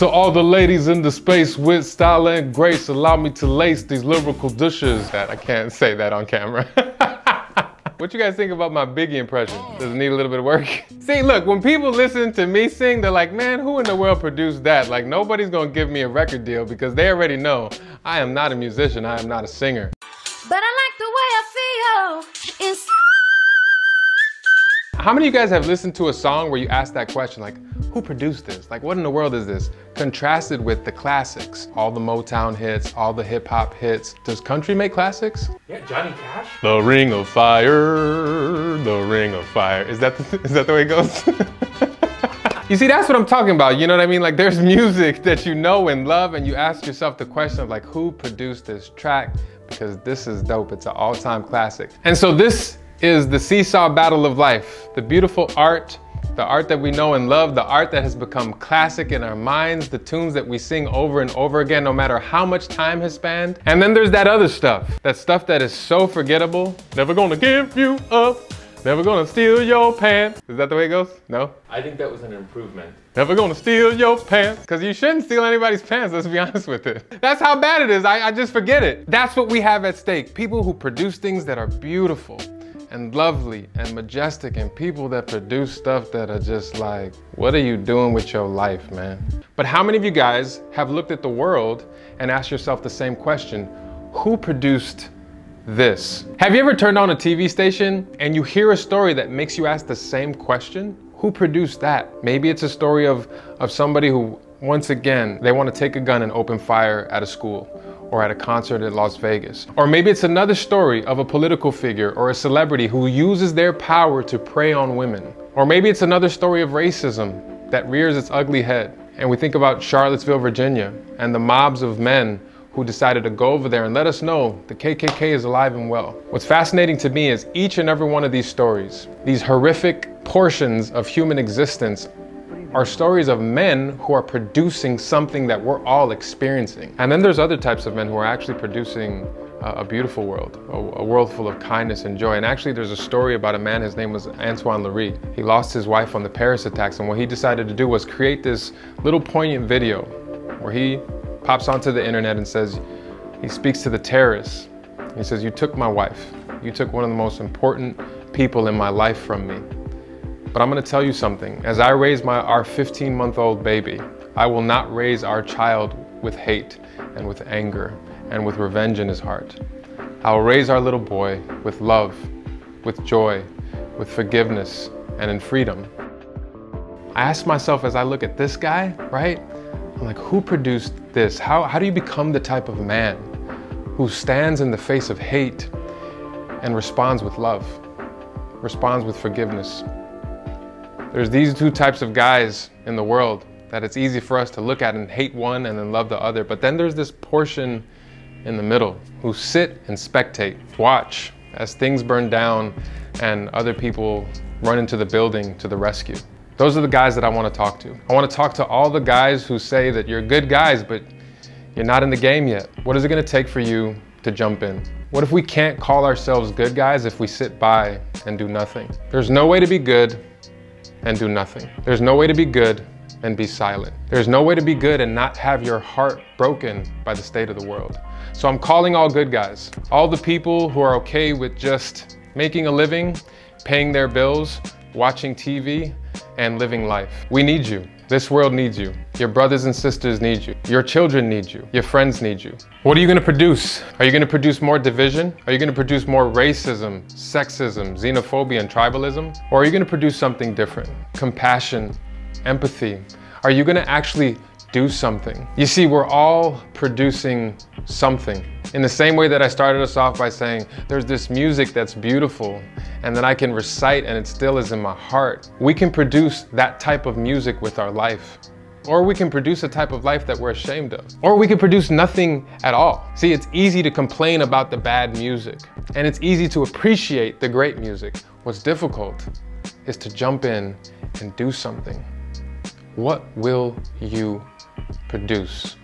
To all the ladies in the space with style and grace, allow me to lace these lyrical dishes. That I can't say that on camera. What you guys think about my Biggie impression? Does it need a little bit of work? See, look, when people listen to me sing, they're like, man, who in the world produced that? Like, nobody's gonna give me a record deal because they already know I am not a musician, I am not a singer. But I like the way I feel. It's... How many of you guys have listened to a song where you ask that question, like, who produced this? Like, what in the world is this? Contrasted with the classics. All the Motown hits, all the hip hop hits. Does country make classics? Yeah, Johnny Cash. The Ring of Fire, the Ring of Fire. Is that the way it goes? You see, that's what I'm talking about, you know what I mean? Like, there's music that you know and love, and you ask yourself the question of like, who produced this track? Because this is dope, it's an all-time classic. And so this is the seesaw battle of life. The beautiful art, the art that we know and love, the art that has become classic in our minds, the tunes that we sing over and over again, no matter how much time has spanned. And then there's that other stuff, that stuff that is so forgettable. Never gonna give you up, never gonna steal your pants. Is that the way it goes? No? I think that was an improvement. Never gonna steal your pants. Cause you shouldn't steal anybody's pants, let's be honest with it. That's how bad it is, I just forget it. That's what we have at stake. People who produce things that are beautiful and lovely and majestic, and people that produce stuff that are just like, what are you doing with your life, man? But how many of you guys have looked at the world and asked yourself the same question? Who produced this? Have you ever turned on a TV station and you hear a story that makes you ask the same question? Who produced that? Maybe it's a story of somebody who, once again, they want to take a gun and open fire at a school, or at a concert in Las Vegas. Or maybe it's another story of a political figure or a celebrity who uses their power to prey on women. Or maybe it's another story of racism that rears its ugly head. And we think about Charlottesville, Virginia, and the mobs of men who decided to go over there and let us know the KKK is alive and well. What's fascinating to me is each and every one of these stories, these horrific portions of human existence, are stories of men who are producing something that we're all experiencing. And then there's other types of men who are actually producing a beautiful world, a world full of kindness and joy. And actually there's a story about a man, his name was Antoine Leiris. He lost his wife on the Paris attacks, and what he decided to do was create this little poignant video where he pops onto the internet and says, he speaks to the terrorists. He says, you took my wife. You took one of the most important people in my life from me. But I'm gonna tell you something. As I raise our 15-month-old baby, I will not raise our child with hate and with anger and with revenge in his heart. I will raise our little boy with love, with joy, with forgiveness, and in freedom. I ask myself as I look at this guy, right? I'm like, who produced this? How do you become the type of man who stands in the face of hate and responds with love, responds with forgiveness? There's these two types of guys in the world that it's easy for us to look at and hate one and then love the other. But then there's this portion in the middle who sit and spectate, watch as things burn down and other people run into the building to the rescue. Those are the guys that I want to talk to. I want to talk to all the guys who say that you're good guys, but you're not in the game yet. What is it going to take for you to jump in? What if we can't call ourselves good guys if we sit by and do nothing? There's no way to be good and do nothing. There's no way to be good and be silent. There's no way to be good and not have your heart broken by the state of the world. So I'm calling all good guys, all the people who are okay with just making a living, paying their bills, watching TV, and living life. We need you. This world needs you. Your brothers and sisters need you. Your children need you. Your friends need you. What are you gonna produce? Are you gonna produce more division? Are you gonna produce more racism, sexism, xenophobia, and tribalism? Or are you gonna produce something different? Compassion, empathy. Are you gonna actually do something? You see, we're all producing something. In the same way that I started us off by saying, there's this music that's beautiful and that I can recite and it still is in my heart. We can produce that type of music with our life. Or we can produce a type of life that we're ashamed of. Or we can produce nothing at all. See, it's easy to complain about the bad music, and it's easy to appreciate the great music. What's difficult is to jump in and do something. What will you produce?